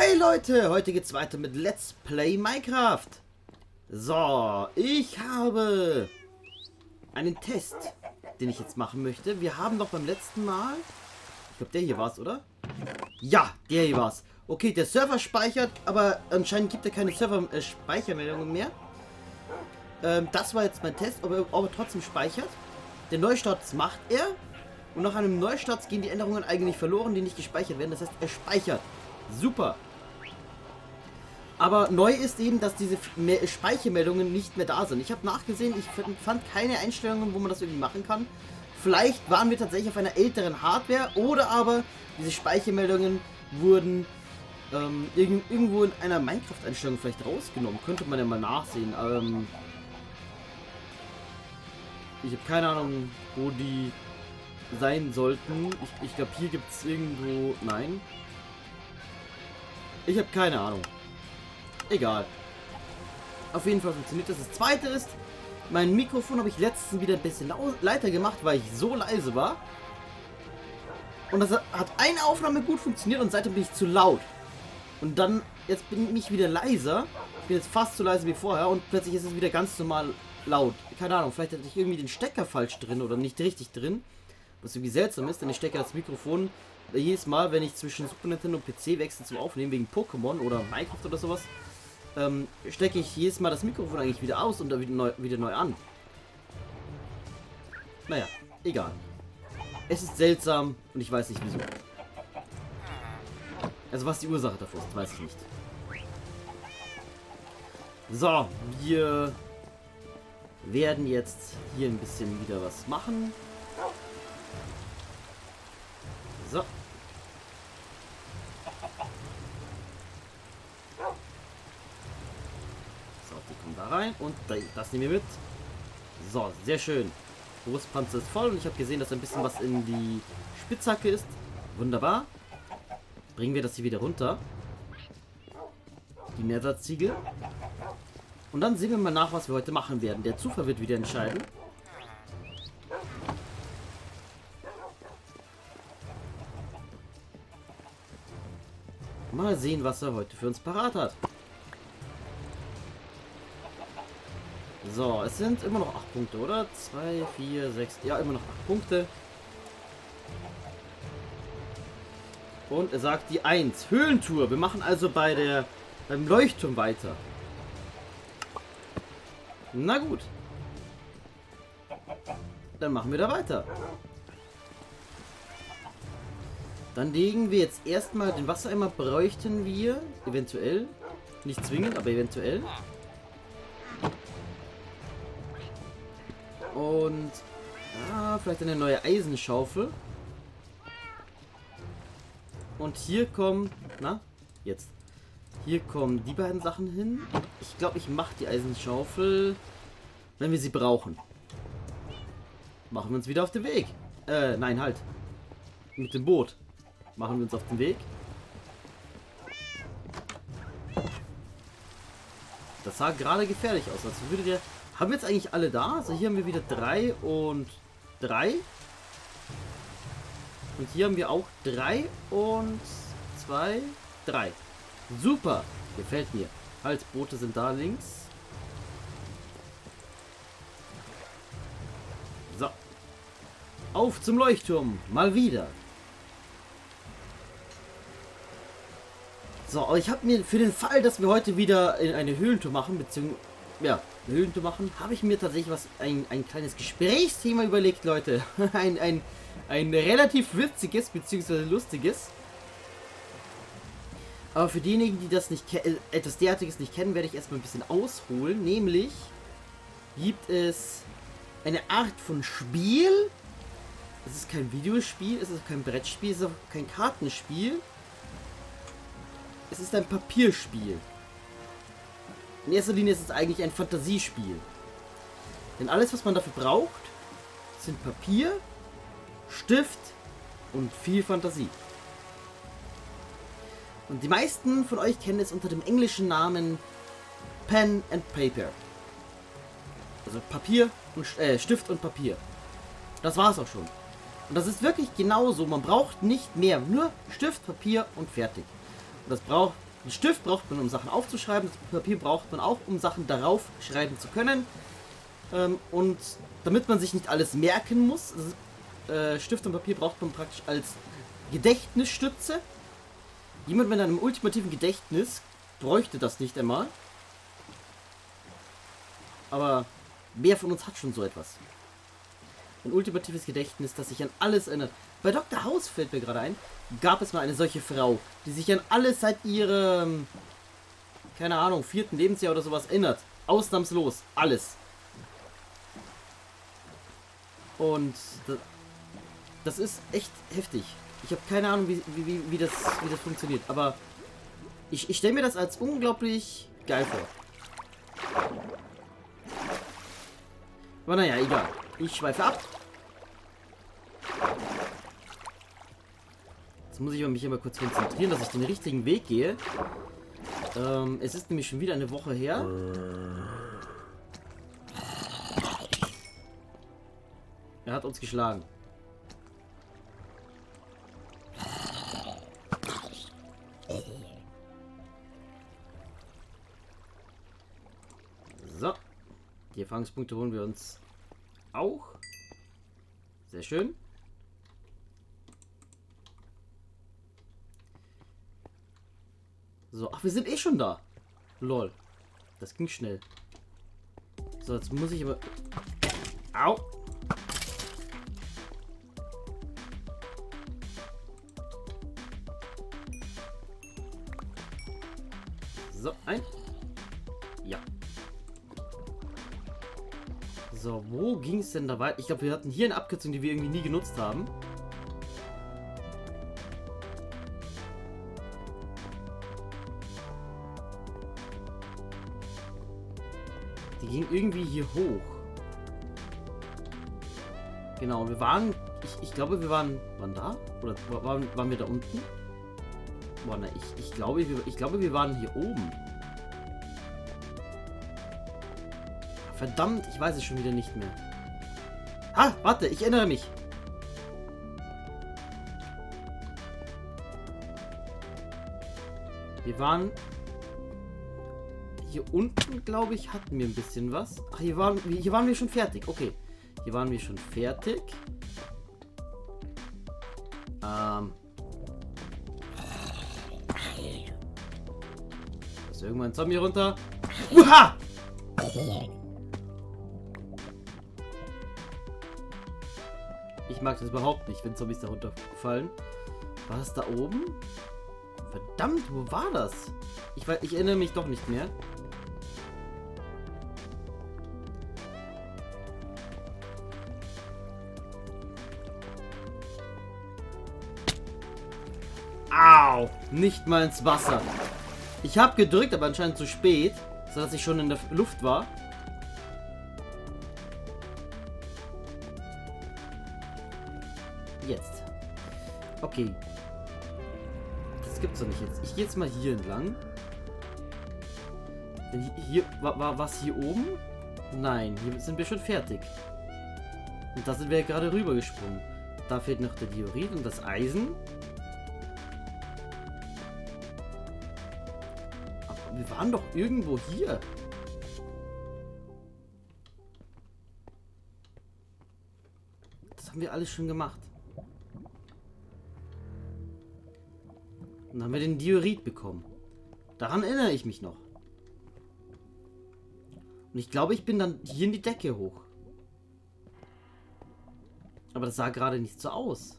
Hi Leute, heute geht's weiter mit Let's Play Minecraft. So, ich habe einen Test, den ich jetzt machen möchte. Wir haben doch beim letzten Mal, ich glaube der hier war's, oder? Ja, der hier war's. Okay, der Server speichert, aber anscheinend gibt er keine Server-Speichermeldungen mehr. Das war jetzt mein Test, ob er trotzdem speichert. Den Neustart macht er. Und nach einem Neustart gehen die Änderungen eigentlich verloren, die nicht gespeichert werden. Das heißt, er speichert. Super. Aber neu ist eben, dass diese Speichermeldungen nicht mehr da sind. Ich habe nachgesehen, ich fand keine Einstellungen, wo man das irgendwie machen kann. Vielleicht waren wir tatsächlich auf einer älteren Hardware oder aber diese Speichermeldungen wurden irgendwo in einer Minecraft-Einstellung vielleicht rausgenommen. Könnte man ja mal nachsehen. Ich habe keine Ahnung, wo die sein sollten. Ich glaube, hier gibt es irgendwo... Nein. Ich habe keine Ahnung. Egal. Auf jeden Fall funktioniert das. Das zweite ist, mein Mikrofon habe ich letztens wieder ein bisschen leiser gemacht, weil ich so leise war. Und das hat eine Aufnahme gut funktioniert und seitdem bin ich zu laut. Und dann, jetzt bin ich wieder leiser. Ich bin jetzt fast so leise wie vorher und plötzlich ist es wieder ganz normal laut. Keine Ahnung, vielleicht hatte ich irgendwie den Stecker falsch drin oder nicht richtig drin. Was irgendwie seltsam ist, denn ich stecke das Mikrofon jedes Mal, wenn ich zwischen Super Nintendo und PC wechsle zum Aufnehmen, wegen Pokémon oder Minecraft oder sowas, stecke ich jedes Mal das Mikrofon eigentlich wieder aus und dann wieder neu an. Naja, egal. Es ist seltsam und ich weiß nicht wieso. Also was die Ursache dafür ist, weiß ich nicht. So, wir werden jetzt hier ein bisschen wieder was machen. So. So, die kommen da rein und das nehmen wir mit. So, sehr schön. Brustpanzer ist voll und ich habe gesehen, dass ein bisschen was in die Spitzhacke ist. Wunderbar. Bringen wir das hier wieder runter. Die Netherziegel. Und dann sehen wir mal nach, was wir heute machen werden. Der Zufall wird wieder entscheiden. Mal sehen, was er heute für uns parat hat. So, es sind immer noch 8 Punkte, oder? 2, 4, 6... Ja, immer noch 8 Punkte. Und er sagt die 1. Höhlentour. Wir machen also beim Leuchtturm weiter. Na gut. Dann machen wir da weiter. Dann legen wir jetzt erstmal den Wassereimer, bräuchten wir eventuell, nicht zwingend, aber eventuell. Und vielleicht eine neue Eisenschaufel. Und hier kommen, hier kommen die beiden Sachen hin. Ich glaube, ich mache die Eisenschaufel, wenn wir sie brauchen. Machen wir uns wieder auf den Weg. Nein, halt. Mit dem Boot. Machen wir uns auf den Weg. Das sah gerade gefährlich aus. Also würde der... Haben wir jetzt eigentlich alle da? Also hier haben wir wieder 3 und 3. Und hier haben wir auch 3 und 2, 3. Super. Gefällt mir. Halt, Boote sind da links. So. Auf zum Leuchtturm. Mal wieder. So, aber ich habe mir für den Fall, dass wir heute wieder eine Höhlentour machen, habe ich mir tatsächlich ein kleines Gesprächsthema überlegt, Leute. ein relativ witziges, beziehungsweise lustiges. Aber für diejenigen, die das nicht etwas derartiges nicht kennen, werde ich erstmal ein bisschen ausholen. Nämlich gibt es eine Art von Spiel. Es ist kein Videospiel, es ist kein Brettspiel, es ist auch kein Kartenspiel. Es ist ein Papierspiel. In erster Linie ist es eigentlich ein Fantasiespiel. Denn alles, was man dafür braucht, sind Papier, Stift und viel Fantasie. Und die meisten von euch kennen es unter dem englischen Namen Pen and Paper. Also Papier und Stift und Papier. Das war es auch schon. Und das ist wirklich genauso. Man braucht nicht mehr. Nur Stift, Papier und fertig. Das braucht Einen Stift braucht man, um Sachen aufzuschreiben. Das Papier braucht man auch, um Sachen darauf schreiben zu können. Und damit man sich nicht alles merken muss, also, Stift und Papier braucht man praktisch als Gedächtnisstütze. Jemand mit einem ultimativen Gedächtnis bräuchte das nicht einmal. Aber wer von uns hat schon so etwas? Ein ultimatives Gedächtnis, das sich an alles erinnert. Bei Dr. House fällt mir gerade ein, gab es mal eine solche Frau, die sich an alles seit ihrem, keine Ahnung, 4. Lebensjahr oder sowas erinnert. Ausnahmslos. Alles. Und das ist echt heftig. Ich habe keine Ahnung, wie das funktioniert. Aber ich stelle mir das als unglaublich geil vor. Aber naja, egal. Ich schweife ab. Jetzt muss ich mich immer kurz konzentrieren, dass ich den richtigen Weg gehe. Es ist nämlich schon wieder eine Woche her. Er hat uns geschlagen. So. Die Erfahrungspunkte holen wir uns auch. Sehr schön. So, ach, wir sind eh schon da. Lol. Das ging schnell. So, jetzt muss ich aber... Au! So, ein. Ja. So, wo ging es denn da weiter? Ich glaube, wir hatten hier eine Abkürzung, die wir irgendwie nie genutzt haben. Die ging irgendwie hier hoch. Genau, wir waren... Ich glaube, wir waren... Waren da? Oder waren wir da unten? Boah, na, ich glaube, wir waren hier oben. Verdammt, ich weiß es schon wieder nicht mehr. Ah, warte, ich erinnere mich. Wir waren... Hier unten, glaube ich, hatten wir ein bisschen was. Ach, hier waren wir schon fertig. Okay, hier waren wir schon fertig. Irgendwann ein Zombie runter. Uha! Ich mag das überhaupt nicht, wenn Zombies da runterfallen. War es da oben? Verdammt, wo war das? Ich erinnere mich doch nicht mehr. Au! Nicht mal ins Wasser. Ich habe gedrückt, aber anscheinend zu spät, sodass ich schon in der Luft war. Jetzt. Okay. Das gibt's doch nicht jetzt. Ich gehe jetzt mal hier entlang. Hier war was hier oben? Nein, hier sind wir schon fertig. Und da sind wir ja gerade rüber gesprungen. Da fehlt noch der Diorit und das Eisen. Wir waren doch irgendwo hier. Das haben wir alles schon gemacht. Und dann haben wir den Diorit bekommen. Daran erinnere ich mich noch. Und ich glaube, ich bin dann hier in die Decke hoch. Aber das sah gerade nicht so aus.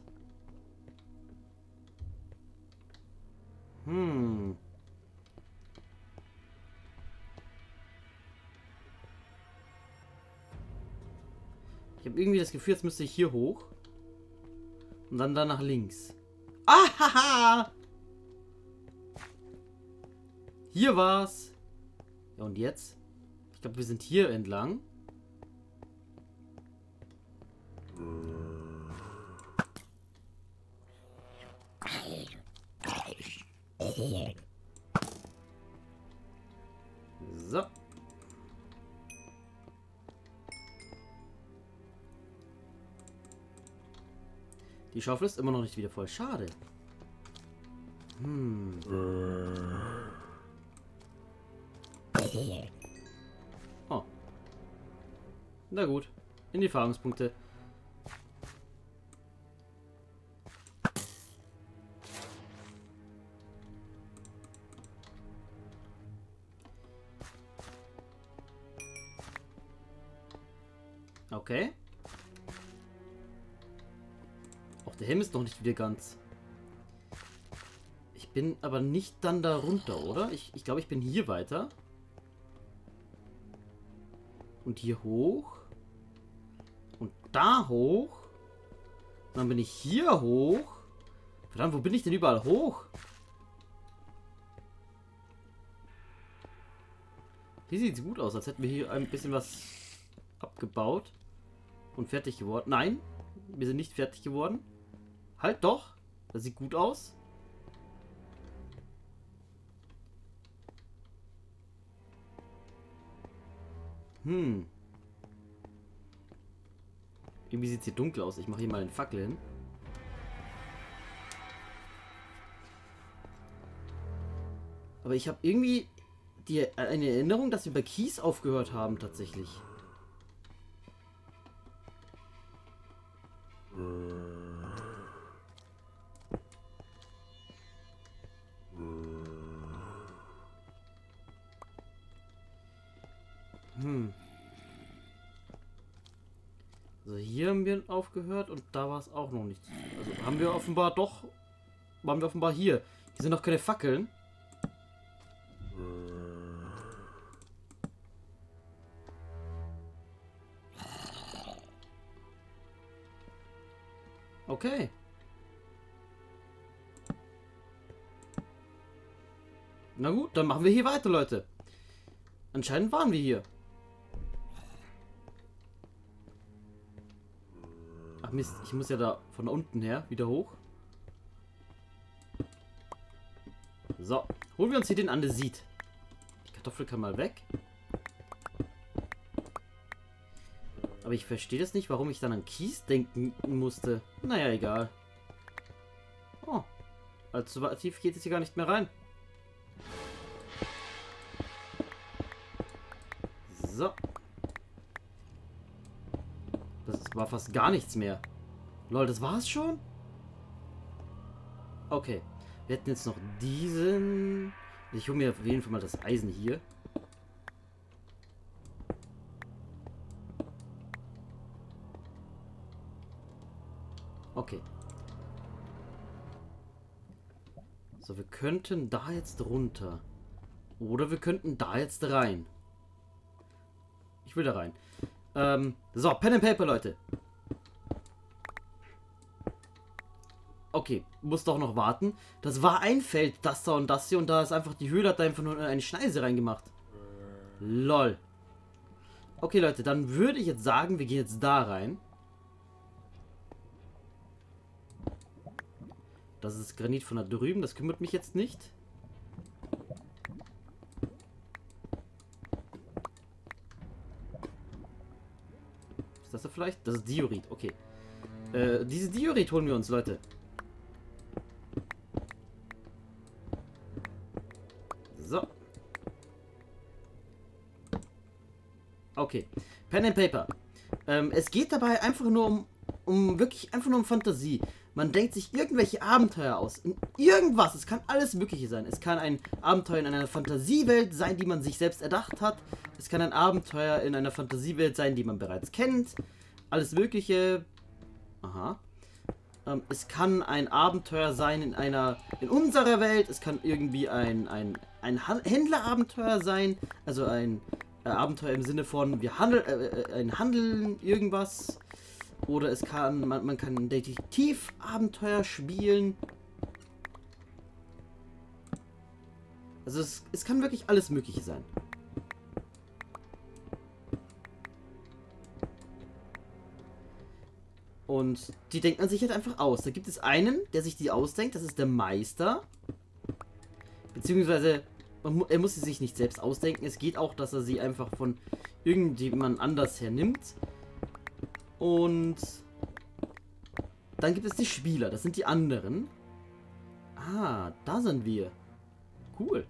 Ich habe irgendwie das Gefühl, jetzt müsste ich hier hoch. Und dann nach links. Ahaha! Hier war's. Ja, und jetzt? Ich glaube, wir sind hier entlang. So. Die Schaufel ist immer noch nicht wieder voll. Schade. viel. Oh. Na gut. In die Erfahrungspunkte. Okay. Auch der Helm ist noch nicht wieder ganz. Ich bin aber nicht dann da runter, oder? Ich glaube, ich bin hier weiter. Und hier hoch. Und da hoch. Und dann bin ich hier hoch. Verdammt, wo bin ich denn überall hoch? Hier sieht es gut aus, als hätten wir hier ein bisschen was abgebaut. Und fertig geworden. Nein, wir sind nicht fertig geworden. Halt doch. Das sieht gut aus. Hm. Irgendwie sieht es hier dunkel aus. Ich mache hier mal eine Fackel hin. Aber ich habe irgendwie eine Erinnerung, dass wir bei Kies aufgehört haben tatsächlich. Also hier haben wir aufgehört und da war es auch noch nicht. Also haben wir offenbar doch... Waren wir offenbar hier. Hier sind noch keine Fackeln. Okay. Na gut, dann machen wir hier weiter, Leute. Anscheinend waren wir hier. Ach Mist, ich muss ja da von unten her wieder hoch. So, holen wir uns hier den Andesit. Die Kartoffel kann mal weg. Aber ich verstehe das nicht, warum ich dann an Kies denken musste. Naja, egal. Oh, allzu tief geht es hier gar nicht mehr rein. So. Das war fast gar nichts mehr. Lol, das war's schon? Okay. Wir hätten jetzt noch diesen... Ich hole mir auf jeden Fall mal das Eisen hier. Okay. So, wir könnten da jetzt runter. Oder wir könnten da jetzt rein. Ich will da rein. So, Pen and Paper, Leute. Okay, muss doch noch warten. Das war ein Feld, das da und das hier. Und da ist einfach die Höhle, hat da einfach nur eine Schneise reingemacht. Lol. Okay, Leute, dann würde ich jetzt sagen, wir gehen jetzt da rein. Das ist Granit von da drüben. Das kümmert mich jetzt nicht. Das da vielleicht? Das ist Diorit, okay. Dieses Diorit holen wir uns, Leute. So. Okay. Pen and Paper. Es geht dabei einfach nur um Fantasie. Man denkt sich irgendwelche Abenteuer aus. Irgendwas. Es kann alles Mögliche sein. Es kann ein Abenteuer in einer Fantasiewelt sein, die man sich selbst erdacht hat. Es kann ein Abenteuer in einer Fantasiewelt sein, die man bereits kennt. Alles Mögliche. Aha. Es kann ein Abenteuer sein in unserer Welt. Es kann irgendwie ein Händlerabenteuer sein. Also ein Abenteuer im Sinne von ein Handeln irgendwas. Oder es kann, man kann ein Detektivabenteuer spielen. Also es kann wirklich alles Mögliche sein. Und die denkt man sich halt einfach aus. Da gibt es einen, der sich die ausdenkt. Das ist der Meister. Beziehungsweise, er muss sie sich nicht selbst ausdenken. Es geht auch, dass er sie einfach von irgendjemand anders hernimmt. Und dann gibt es die Spieler, das sind die anderen. Ah, da sind wir. Cool.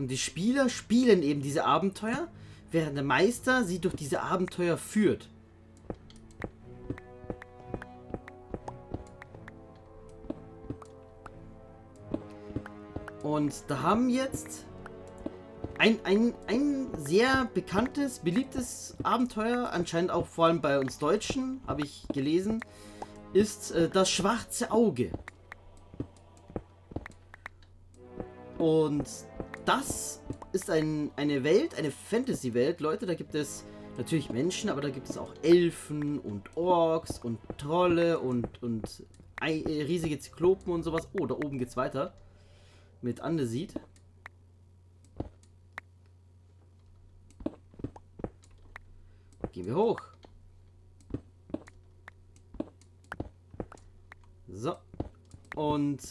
Und die Spieler spielen eben diese Abenteuer, während der Meister sie durch diese Abenteuer führt. Und da haben jetzt ein sehr bekanntes, beliebtes Abenteuer, anscheinend auch vor allem bei uns Deutschen, habe ich gelesen, ist Das Schwarze Auge. Und das ist eine Welt, eine Fantasy-Welt, Leute. Da gibt es natürlich Menschen, aber da gibt es auch Elfen und Orks und Trolle und riesige Zyklopen und sowas. Oh, da oben geht's weiter mit Andesit. Gehen wir hoch. So. Und...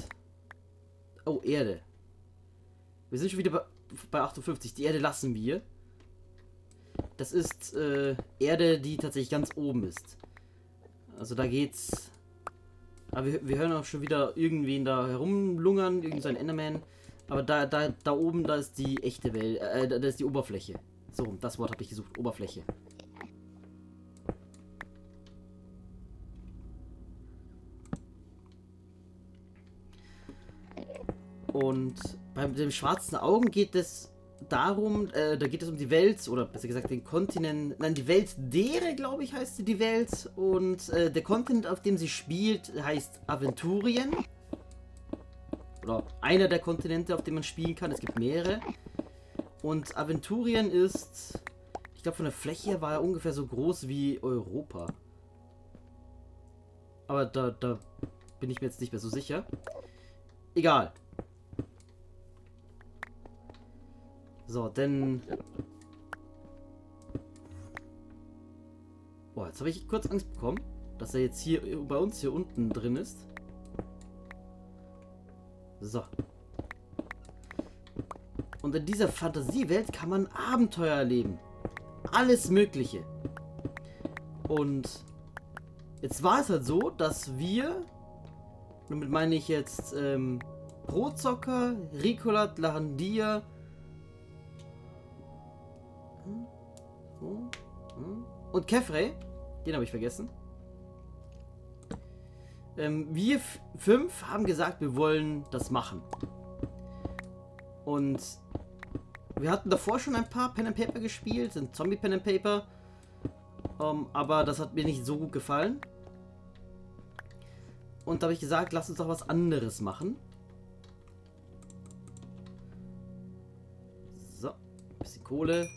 oh, Erde. Wir sind schon wieder bei 58. Die Erde lassen wir. Das ist Erde, die tatsächlich ganz oben ist. Also da geht's... aber wir hören auch schon wieder irgendwen da herumlungern, irgend so ein Enderman. Aber da oben, da ist die echte Welt, da ist die Oberfläche. So, das Wort habe ich gesucht, Oberfläche. Und bei dem schwarzen Augen geht es darum, da geht es um die Welt, oder besser gesagt den Kontinent, nein, die Welt derer, glaube ich, heißt sie, die Welt. Und der Kontinent, auf dem sie spielt, heißt Aventurien. Oder einer der Kontinente, auf dem man spielen kann, es gibt mehrere. Und Aventurien ist, ich glaube, von der Fläche war er ungefähr so groß wie Europa. Aber da bin ich mir jetzt nicht mehr so sicher. Egal. So, denn... boah, jetzt habe ich kurz Angst bekommen, dass er jetzt hier bei uns hier unten drin ist. So. Und in dieser Fantasiewelt kann man Abenteuer erleben. Alles Mögliche. Und jetzt war es halt so, dass wir... damit meine ich jetzt Brotzocker, Ricolat, Lahandia... und Kefrei, den habe ich vergessen. Wir fünf haben gesagt, wir wollen das machen. Und wir hatten davor schon ein paar Pen and Paper gespielt, ein Zombie Pen and Paper. Aber das hat mir nicht so gut gefallen. Und da habe ich gesagt, lass uns doch was anderes machen. So, ein bisschen Kohle.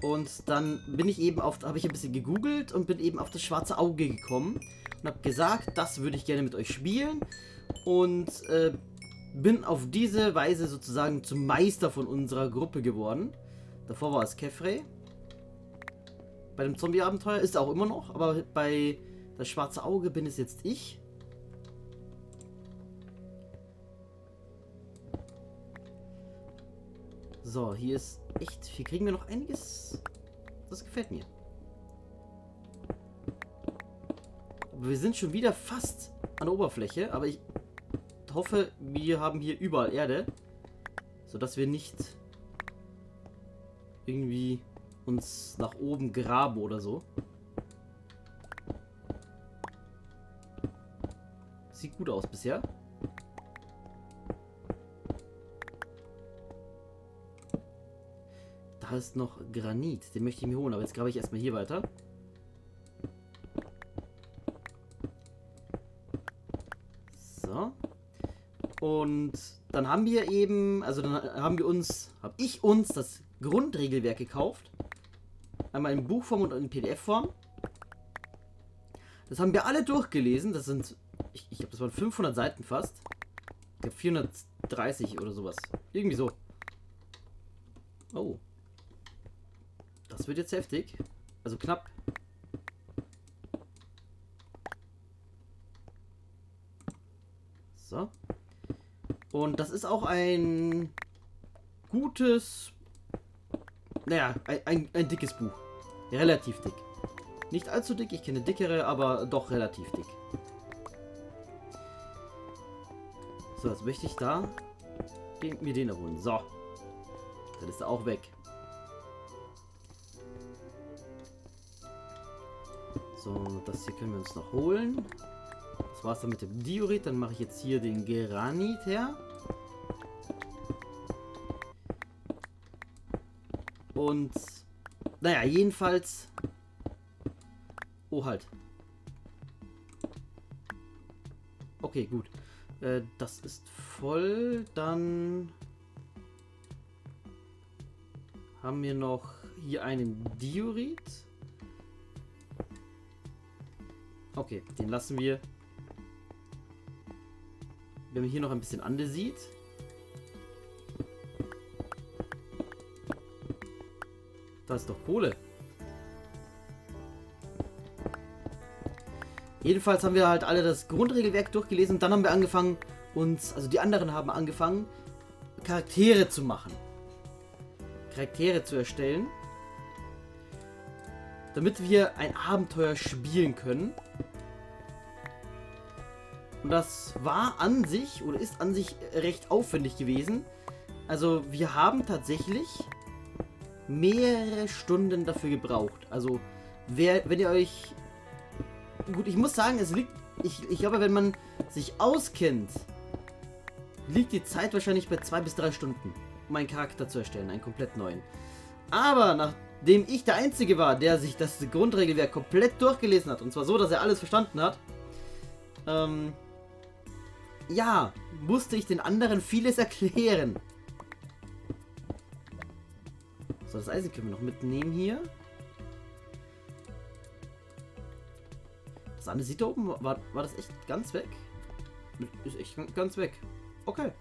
Und dann bin ich eben auf, habe ich ein bisschen gegoogelt und bin eben auf das schwarze Auge gekommen und habe gesagt, das würde ich gerne mit euch spielen, und bin auf diese Weise sozusagen zum Meister von unserer Gruppe geworden. Davor war es Kefrei. Bei dem Zombie-Abenteuer ist er auch immer noch, aber bei das schwarze Auge bin es jetzt ich. So, hier ist echt viel. Kriegen wir noch einiges? Das gefällt mir. Aber wir sind schon wieder fast an der Oberfläche. Aber ich hoffe, wir haben hier überall Erde. Sodass wir nicht irgendwie uns nach oben graben oder so. Sieht gut aus bisher. Da ist noch Granit. Den möchte ich mir holen, aber jetzt grabe ich erstmal hier weiter. So. Und dann haben wir eben, also dann haben wir uns, habe ich uns das Grundregelwerk gekauft. Einmal in Buchform und in PDF-Form. Das haben wir alle durchgelesen. Das sind, ich glaube, das waren 500 Seiten fast. Ich glaube, 430 oder sowas. Irgendwie so. Oh. Das wird jetzt heftig. Also knapp. So. Und das ist auch ein gutes... naja, ein dickes Buch. Relativ dick. Nicht allzu dick, ich kenne dickere, aber doch relativ dick. So, jetzt möchte ich da bringt mir den runter. So. Dann ist er auch weg. So, das hier können wir uns noch holen. Das war's dann mit dem Diorit. Dann mache ich jetzt hier den Granit her. Und, naja, jedenfalls... Oh, halt. Okay, gut. Das ist voll. Dann haben wir noch hier einen Diorit. Okay, den lassen wir. Wenn man hier noch ein bisschen Andesit sieht. Da ist doch Kohle. Jedenfalls haben wir halt alle das Grundregelwerk durchgelesen und dann haben wir angefangen, die anderen haben angefangen, Charaktere zu machen. Charaktere zu erstellen. Damit wir ein Abenteuer spielen können. Und das war an sich, oder ist an sich recht aufwendig gewesen. Also wir haben tatsächlich mehrere Stunden dafür gebraucht. Also wenn ihr euch... Gut, ich muss sagen, es liegt... Ich glaube, wenn man sich auskennt, liegt die Zeit wahrscheinlich bei 2 bis 3 Stunden, um einen Charakter zu erstellen, einen komplett neuen. Aber nachdem ich der Einzige war, der sich das Grundregelwerk komplett durchgelesen hat, und zwar so, dass er alles verstanden hat, ja, musste ich den anderen vieles erklären. So, das Eisen können wir noch mitnehmen hier. Das andere sieht da oben, war das echt ganz weg? Ist echt ganz weg. Okay.